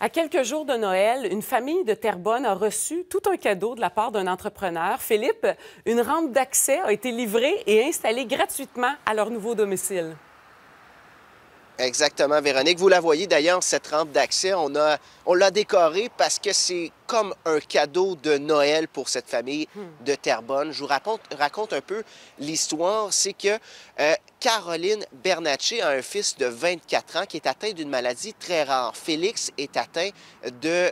À quelques jours de Noël, une famille de Terrebonne a reçu tout un cadeau de la part d'un entrepreneur. Philippe, une rampe d'accès a été livrée et installée gratuitement à leur nouveau domicile. Exactement, Véronique. Vous la voyez d'ailleurs, cette rampe d'accès. On l'a décorée parce que c'est comme un cadeau de Noël pour cette famille de Terrebonne. Je vous raconte un peu l'histoire. C'est que Caroline Bernatché a un fils de 24 ans qui est atteint d'une maladie très rare. Félix est atteint de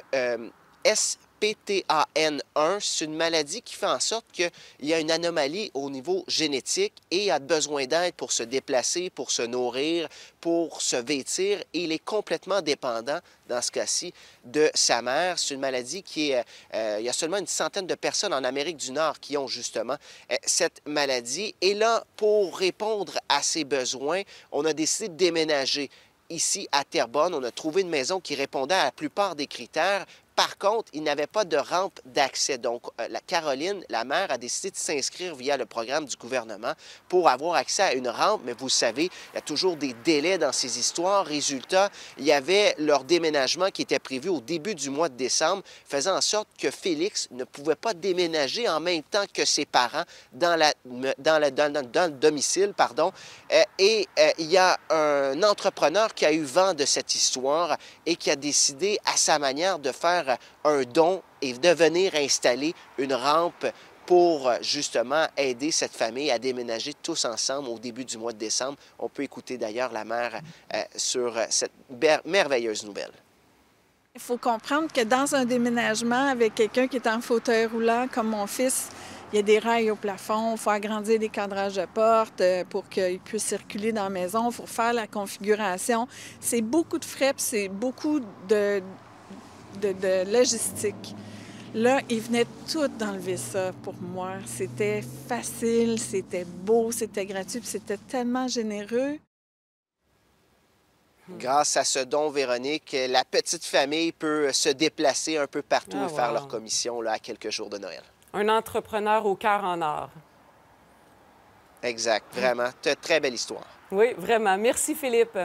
S. PTAN1, c'est une maladie qui fait en sorte qu'il y a une anomalie au niveau génétique et a besoin d'aide pour se déplacer, pour se nourrir, pour se vêtir. Et il est complètement dépendant, dans ce cas-ci, de sa mère. C'est une maladie qui est... il y a seulement une centaine de personnes en Amérique du Nord qui ont justement cette maladie. Et là, pour répondre à ses besoins, on a décidé de déménager. Ici, à Terrebonne, on a trouvé une maison qui répondait à la plupart des critères. Par contre, il n'avait pas de rampe d'accès. Donc, Caroline, la mère, a décidé de s'inscrire via le programme du gouvernement pour avoir accès à une rampe. Mais vous savez, il y a toujours des délais dans ces histoires. Résultat, il y avait leur déménagement qui était prévu au début du mois de décembre, faisant en sorte que Félix ne pouvait pas déménager en même temps que ses parents dans le domicile. Pardon. Et il y a un entrepreneur qui a eu vent de cette histoire et qui a décidé à sa manière de faire un don et de venir installer une rampe pour justement aider cette famille à déménager tous ensemble au début du mois de décembre. On peut écouter d'ailleurs la mère sur cette merveilleuse nouvelle. Il faut comprendre que dans un déménagement avec quelqu'un qui est en fauteuil roulant comme mon fils, il y a des rails au plafond, il faut agrandir les cadrages de porte pour qu'ils puissent circuler dans la maison, il faut faire la configuration. C'est beaucoup de frais, c'est beaucoup de logistique. Là, ils venaient tout d'enlever ça pour moi. C'était facile, c'était beau, c'était gratuit, puis c'était tellement généreux. Grâce à ce don, Véronique, la petite famille peut se déplacer un peu partout et faire leur commission là, à quelques jours de Noël. Un entrepreneur au cœur en or. Exact, vraiment. Très belle histoire. Oui, vraiment. Merci, Philippe.